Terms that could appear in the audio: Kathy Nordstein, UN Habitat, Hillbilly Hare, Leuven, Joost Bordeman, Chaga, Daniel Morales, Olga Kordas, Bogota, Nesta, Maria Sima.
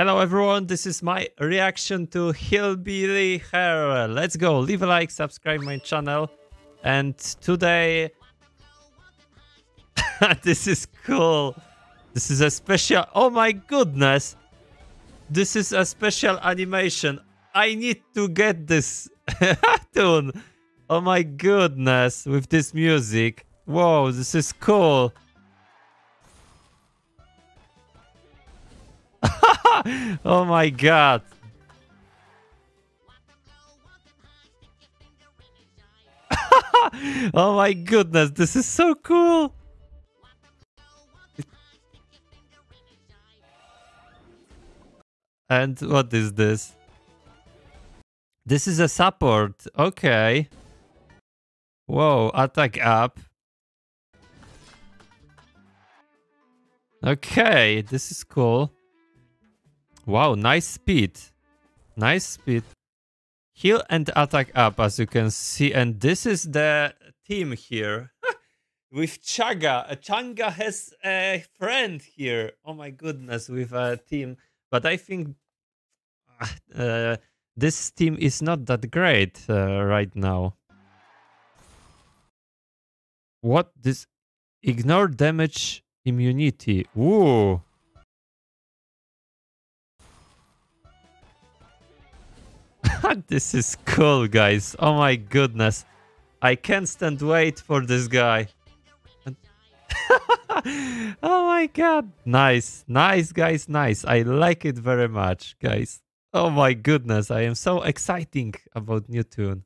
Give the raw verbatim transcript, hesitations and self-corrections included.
Hello everyone, this is my reaction to Hillbilly Hare. Let's go, leave a like, subscribe my channel. And today... this is cool. This is a special... Oh my goodness. This is a special animation. I need to get this tune. Oh my goodness, with this music. Whoa, this is cool. Oh my god. Oh my goodness, this is so cool. And what is this? This is a support. Okay. Whoa, attack up. Okay, this is cool. Wow, nice speed. Nice speed. Heal and attack up, as you can see. And this is the team here. With Chaga. Chaga has a friend here. Oh my goodness, with a team. But I think uh, this team is not that great uh, right now. What this? Ignore damage immunity. Woo! This is cool, guys. Oh my goodness. I can't stand wait for this guy. Oh my god. Nice. Nice, guys. Nice. I like it very much, guys. Oh my goodness. I am so exciting about new tune.